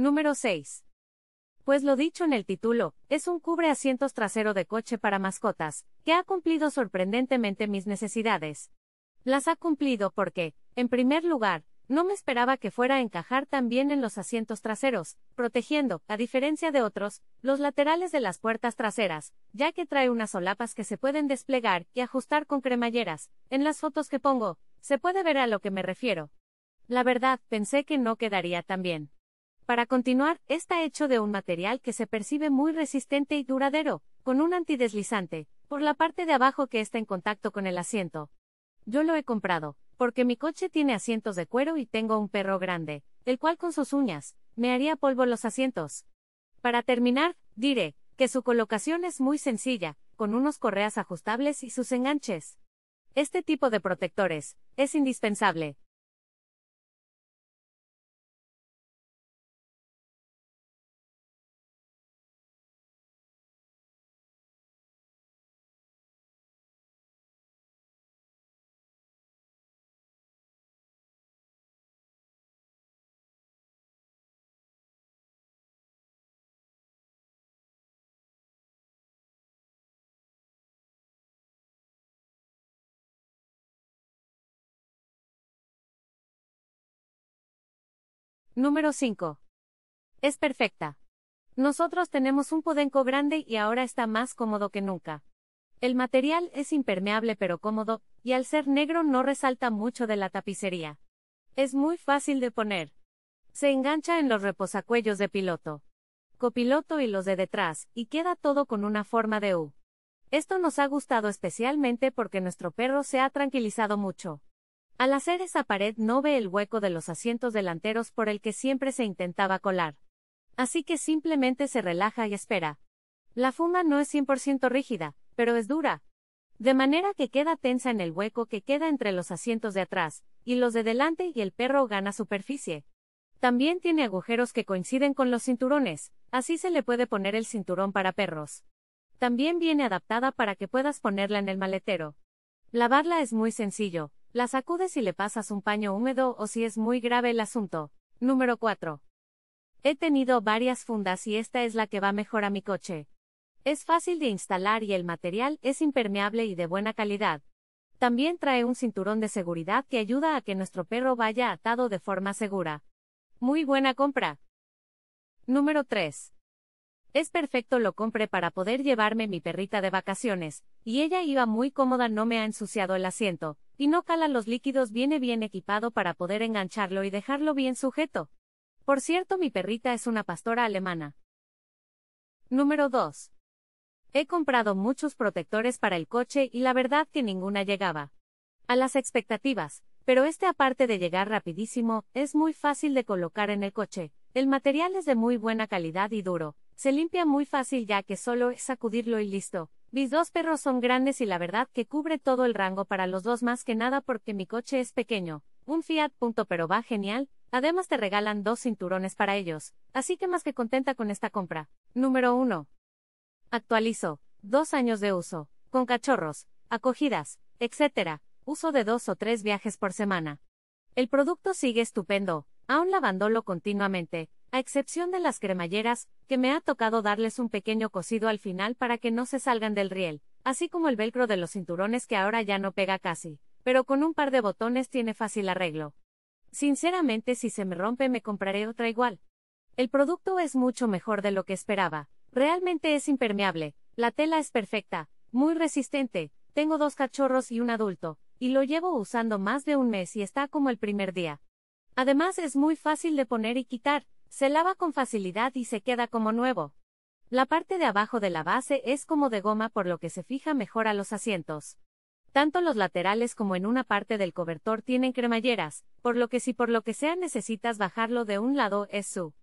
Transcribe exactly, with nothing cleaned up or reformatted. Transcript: Número seis. Pues lo dicho en el título, es un cubre asientos trasero de coche para mascotas, que ha cumplido sorprendentemente mis necesidades. Las ha cumplido porque, en primer lugar, no me esperaba que fuera a encajar tan bien en los asientos traseros, protegiendo, a diferencia de otros, los laterales de las puertas traseras, ya que trae unas solapas que se pueden desplegar y ajustar con cremalleras. En las fotos que pongo, se puede ver a lo que me refiero. La verdad, pensé que no quedaría tan bien. Para continuar, está hecho de un material que se percibe muy resistente y duradero, con un antideslizante, por la parte de abajo que está en contacto con el asiento. Yo lo he comprado, porque mi coche tiene asientos de cuero y tengo un perro grande, el cual con sus uñas, me haría polvo los asientos. Para terminar, diré, que su colocación es muy sencilla, con unos correas ajustables y sus enganches. Este tipo de protectores, es indispensable. Número cinco. Es perfecta. Nosotros tenemos un podenco grande y ahora está más cómodo que nunca. El material es impermeable pero cómodo, y al ser negro no resalta mucho de la tapicería. Es muy fácil de poner. Se engancha en los reposacuellos de piloto, copiloto y los de detrás, y queda todo con una forma de U. Esto nos ha gustado especialmente porque nuestro perro se ha tranquilizado mucho. Al hacer esa pared no ve el hueco de los asientos delanteros por el que siempre se intentaba colar. Así que simplemente se relaja y espera. La funda no es cien por ciento rígida, pero es dura. De manera que queda tensa en el hueco que queda entre los asientos de atrás, y los de delante y el perro gana superficie. También tiene agujeros que coinciden con los cinturones, así se le puede poner el cinturón para perros. También viene adaptada para que puedas ponerla en el maletero. Lavarla es muy sencillo. La sacudes y le pasas un paño húmedo o si es muy grave el asunto. Número cuatro. He tenido varias fundas y esta es la que va mejor a mi coche. Es fácil de instalar y el material es impermeable y de buena calidad. También trae un cinturón de seguridad que ayuda a que nuestro perro vaya atado de forma segura. Muy buena compra. Número tres. Es perfecto, lo compré para poder llevarme mi perrita de vacaciones, y ella iba muy cómoda, no me ha ensuciado el asiento, y no cala los líquidos, viene bien equipado para poder engancharlo y dejarlo bien sujeto. Por cierto, mi perrita es una pastora alemana. Número dos. He comprado muchos protectores para el coche y la verdad que ninguna llegaba a las expectativas, pero este, aparte de llegar rapidísimo, es muy fácil de colocar en el coche. El material es de muy buena calidad y duro. Se limpia muy fácil ya que solo es sacudirlo y listo. Mis dos perros son grandes y la verdad que cubre todo el rango para los dos, más que nada porque mi coche es pequeño, un Fiat Punto, pero va genial. Además te regalan dos cinturones para ellos, así que más que contenta con esta compra. Número uno. Actualizo, dos años de uso, con cachorros, acogidas, etcétera, uso de dos o tres viajes por semana. El producto sigue estupendo, aún lavándolo continuamente, a excepción de las cremalleras, que me ha tocado darles un pequeño cosido al final para que no se salgan del riel, así como el velcro de los cinturones que ahora ya no pega casi, pero con un par de botones tiene fácil arreglo. Sinceramente, si se me rompe me compraré otra igual. El producto es mucho mejor de lo que esperaba, realmente es impermeable, la tela es perfecta, muy resistente, tengo dos cachorros y un adulto, y lo llevo usando más de un mes y está como el primer día. Además es muy fácil de poner y quitar. Se lava con facilidad y se queda como nuevo. La parte de abajo de la base es como de goma, por lo que se fija mejor a los asientos. Tanto los laterales como en una parte del cobertor tienen cremalleras, por lo que si por lo que sea necesitas bajarlo de un lado es su